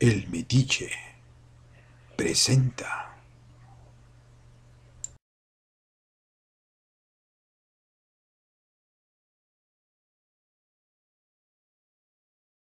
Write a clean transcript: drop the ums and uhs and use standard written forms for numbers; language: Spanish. El Metiche presenta.